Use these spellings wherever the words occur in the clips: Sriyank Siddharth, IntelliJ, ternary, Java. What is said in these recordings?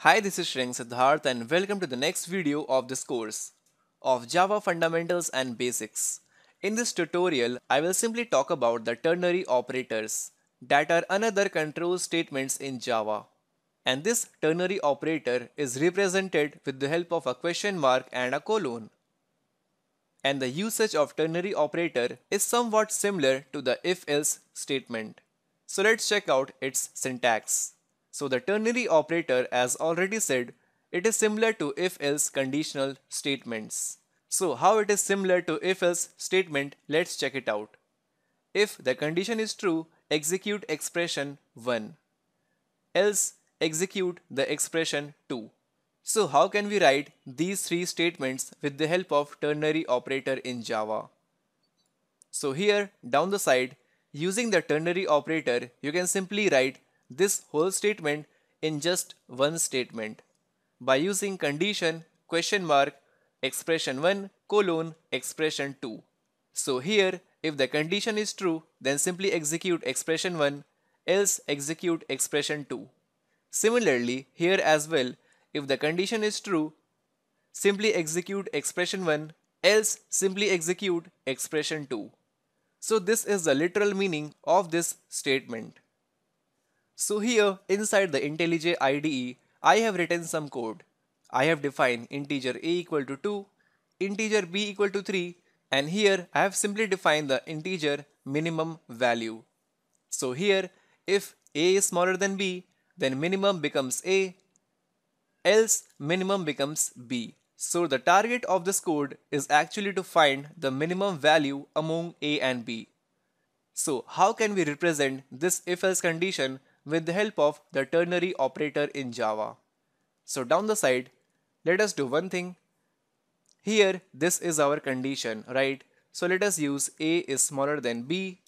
Hi, this is Sriyank Siddharth and welcome to the next video of this course of Java Fundamentals and Basics. In this tutorial, I will simply talk about the ternary operators that are another control statements in Java. And this ternary operator is represented with the help of a question mark and a colon. And the usage of ternary operator is somewhat similar to the if-else statement. So let's check out its syntax. So the ternary operator, as already said, it is similar to if-else conditional statements. So how it is similar to if-else statement, let's check it out. If the condition is true, execute expression 1. Else, execute the expression 2. So how can we write these three statements with the help of ternary operator in Java? So here, down the side, using the ternary operator, you can simply write this whole statement in just one statement by using condition question mark expression 1 colon expression 2. So here, if the condition is true, then simply execute expression 1, else execute expression 2. Similarly, here as well, if the condition is true, simply execute expression 1, else simply execute expression 2. So this is the literal meaning of this statement. So here, inside the IntelliJ IDE, I have written some code. I have defined integer a equal to 2, integer b equal to 3, and here I have simply defined the integer minimum value. So here, if a is smaller than b, then minimum becomes a, else minimum becomes b. So the target of this code is actually to find the minimum value among a and b. So how can we represent this if-else condition with the help of the ternary operator in Java? So down the side, let us do one thing. Here, this is our condition, right? So let us use a is smaller than b,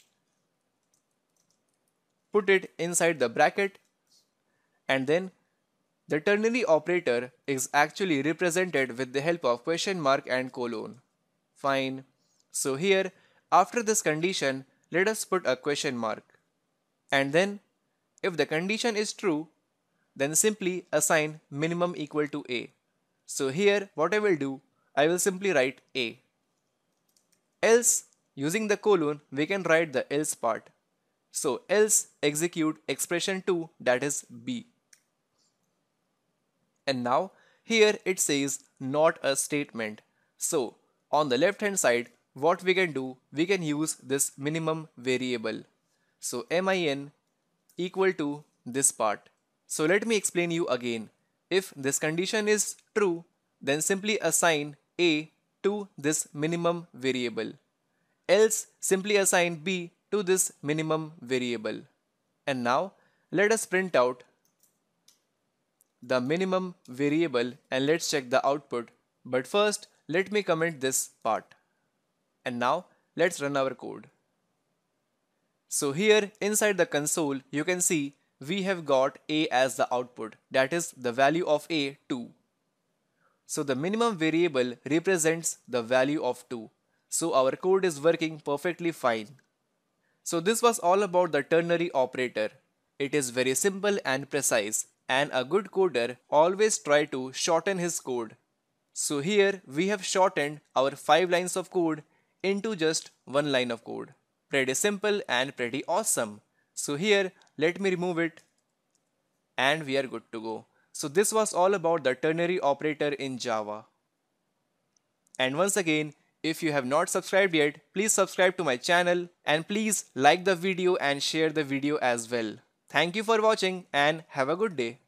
put it inside the bracket, and then the ternary operator is actually represented with the help of question mark and colon. Fine. So here, after this condition, let us put a question mark, and then if the condition is true, then simply assign minimum equal to a. So here what I will do, I will simply write a. Else, using the colon, we can write the else part. So else execute expression 2, that is b. And now here it says not a statement. So on the left hand side, what we can do, we can use this minimum variable. So min equal to this part. So let me explain you again. If this condition is true, then simply assign a to this minimum variable. Else simply assign b to this minimum variable. And now let us print out the minimum variable and let's check the output. But first, let me comment this part. And now let's run our code. So here inside the console, you can see we have got a as the output, that is the value of a 2. So the minimum variable represents the value of 2. So our code is working perfectly fine. So this was all about the ternary operator. It is very simple and precise, and a good coder always try to shorten his code. So here we have shortened our 5 lines of code into just 1 line of code. Pretty simple and pretty awesome. So here, let me remove it, and we are good to go. So this was all about the ternary operator in Java. And once again, if you have not subscribed yet, please subscribe to my channel and please like the video and share the video as well. Thank you for watching and have a good day.